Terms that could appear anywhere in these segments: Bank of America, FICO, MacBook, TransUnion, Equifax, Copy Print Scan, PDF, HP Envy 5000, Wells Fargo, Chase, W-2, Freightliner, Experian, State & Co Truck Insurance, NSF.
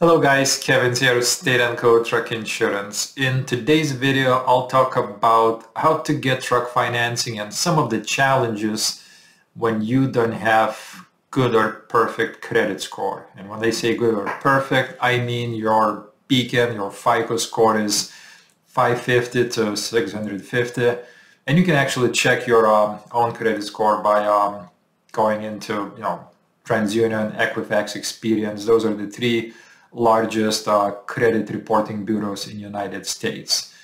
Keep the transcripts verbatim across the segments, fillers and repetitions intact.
Hello guys, Kevin here with State and Co. Truck Insurance. In today's video, I'll talk about how to get truck financing and some of the challenges when you don't have good or perfect credit score. And when they say good or perfect, I mean your beacon, your FICO score is five fifty to six fifty. And you can actually check your um, own credit score by um, going into, you know, TransUnion, Equifax, Experian. Those are the three largest uh, credit reporting bureaus in the United States.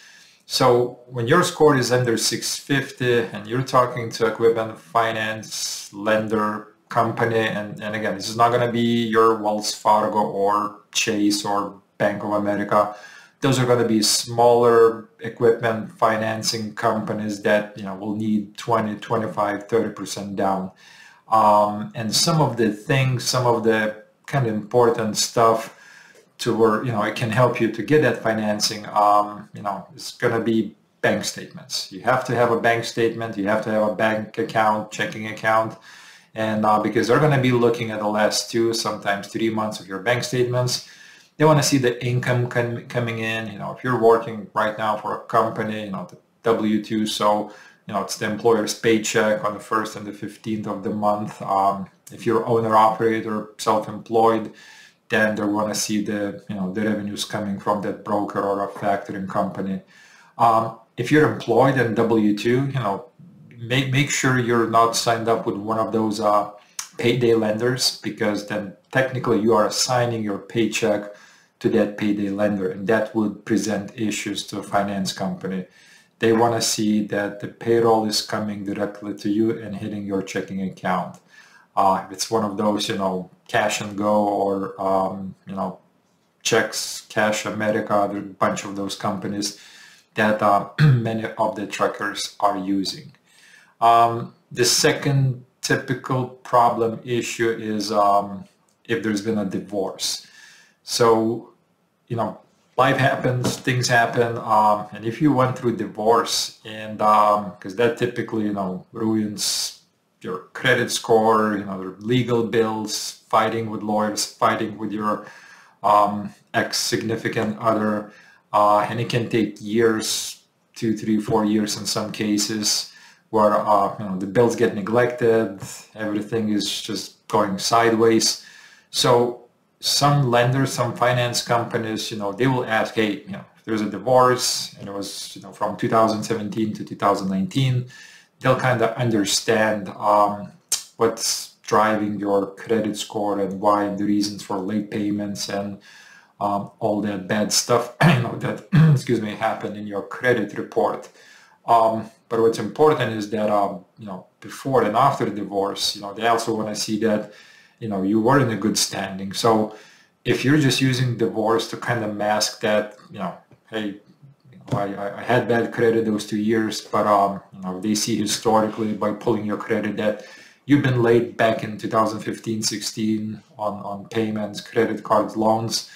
So when your score is under six fifty and you're talking to equipment finance lender company, and, and again, this is not going to be your Wells Fargo or Chase or Bank of America. Those are going to be smaller equipment financing companies that, you know, will need twenty, twenty-five, thirty percent down. Um, and some of the things, some of the kind of important stuff to where, you know, it can help you to get that financing, um, you know, it's going to be bank statements. You have to have a bank statement, you have to have a bank account, checking account, and uh, because they're going to be looking at the last two, sometimes three months of your bank statements. They want to see the income com coming in. You know, if you're working right now for a company, you know, the W two, so, you know, it's the employer's paycheck on the first and the fifteenth of the month. Um, if you're owner-operator, self-employed, then they want to see the, you know, the revenues coming from that broker or a factoring company. Um, if you're employed in W two, you know, make, make sure you're not signed up with one of those uh, payday lenders, because then technically you are assigning your paycheck to that payday lender, and that would present issues to a finance company. They want to see that the payroll is coming directly to you and hitting your checking account. Uh, if it's one of those, you know, cash and go or, um, you know, checks, Cash America, there are a bunch of those companies that uh, many of the truckers are using. Um, the second typical problem issue is um, if there's been a divorce. So, you know, life happens, things happen, um, and if you went through divorce, and because um, that typically, you know, ruins your credit score, you know, your legal bills, fighting with lawyers, fighting with your um, ex-significant other, uh, and it can take years, two, three, four years in some cases, where uh, you know, the bills get neglected, everything is just going sideways. So some lenders, some finance companies, you know, they will ask, hey, you know, if there's a divorce and it was, you know, from two thousand seventeen to two thousand nineteen, they'll kind of understand um, what's driving your credit score and why, and the reasons for late payments and um, all that bad stuff, you know, that, excuse me, happened in your credit report. Um, but what's important is that, um, you know, before and after divorce, you know, they also want to see that, you know, you were in a good standing. So if you're just using divorce to kind of mask that, you know, hey, you know, I, I had bad credit those two years, but um, you know, they see historically by pulling your credit that you've been late back in two thousand fifteen, sixteen on, on payments, credit cards, loans.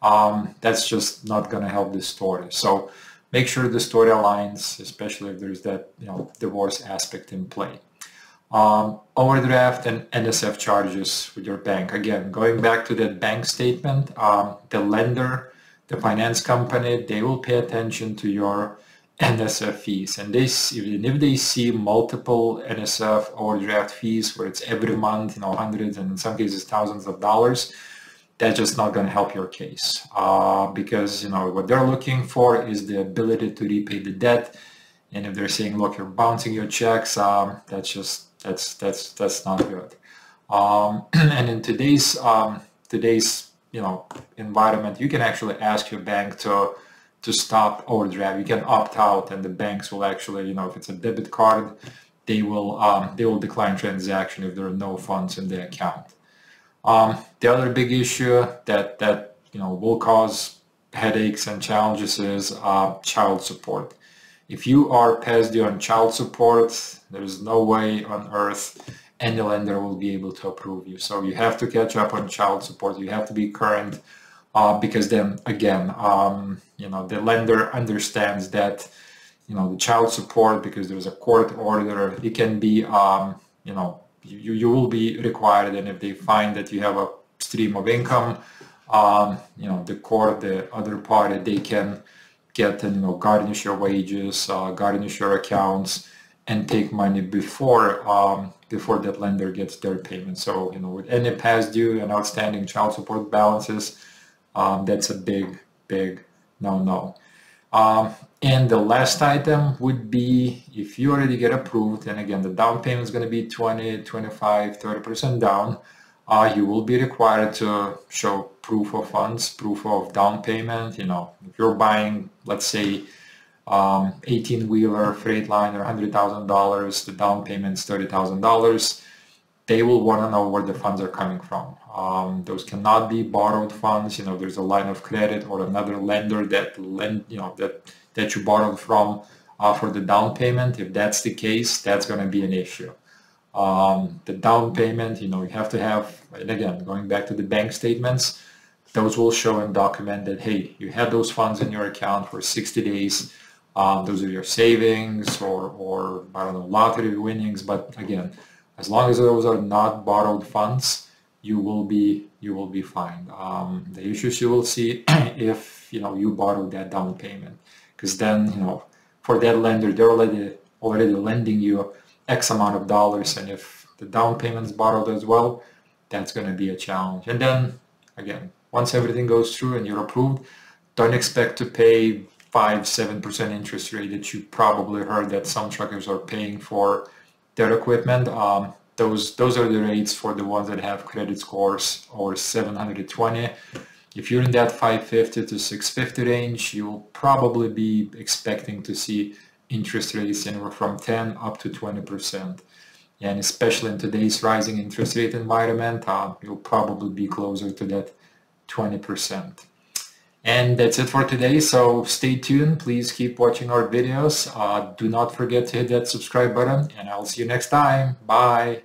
Um, that's just not going to help the story. So make sure the story aligns, especially if there's that, you know, divorce aspect in play. Um, overdraft and N S F charges with your bank. Again, going back to that bank statement, um, the lender, the finance company, they will pay attention to your N S F fees. And they, even if they see multiple N S F overdraft fees where it's every month, you know, hundreds and in some cases thousands of dollars, that's just not going to help your case. Uh, because, you know, what they're looking for is the ability to repay the debt. And if they're saying, look, you're bouncing your checks, um, that's just That's that's that's not good. Um, and in today's um, today's you know, environment, you can actually ask your bank to to stop overdraft. You can opt out, and the banks will actually, you know, if it's a debit card, they will um, they will decline transaction if there are no funds in the account. Um, the other big issue that that you know will cause headaches and challenges is uh, child support. If you are past due on child support, there is no way on earth any lender will be able to approve you. So you have to catch up on child support. You have to be current, uh, because then again, um, you know, the lender understands that, you know, the child support, because there's a court order, it can be, um, you know, you, you will be required. And if they find that you have a stream of income, um, you know, the court, the other party, they can get and, you know, garnish your wages, uh, garnish your accounts, and take money before um, before that lender gets their payment. So, you know, with any past due and outstanding child support balances, um, that's a big, big no-no. Um, and the last item would be if you already get approved, and again, the down payment is going to be twenty, twenty-five, thirty percent down, uh, you will be required to show proof of funds, proof of down payment. You know, if you're buying, let's say, um, eighteen-wheeler, Freightliner, one hundred thousand dollars, the down payment is thirty thousand dollars, they will want to know where the funds are coming from. Um, those cannot be borrowed funds. You know, there's a line of credit or another lender that lend, you know, that that you borrowed from uh, for the down payment. If that's the case, that's going to be an issue. Um, the down payment, you know, you have to have, and again, going back to the bank statements, those will show and document that, hey, you had those funds in your account for sixty days. Um, those are your savings or, or I don't know, lottery winnings. But again, as long as those are not borrowed funds, you will be you will be fine. Um, the issues you will see if you know you borrow that down payment, because then you know for that lender they're already already lending you X amount of dollars, and if the down payment's borrowed as well, that's going to be a challenge. And then again, once everything goes through and you're approved, don't expect to pay five seven percent interest rate that you probably heard that some truckers are paying for their equipment. Um, Those, those are the rates for the ones that have credit scores over seven hundred twenty. If you're in that five fifty to six fifty range, you'll probably be expecting to see interest rates anywhere from ten up to twenty percent. And especially in today's rising interest rate environment, uh, you'll probably be closer to that twenty percent. And that's it for today, so stay tuned. Please keep watching our videos. Uh, do not forget to hit that subscribe button, and I'll see you next time. Bye.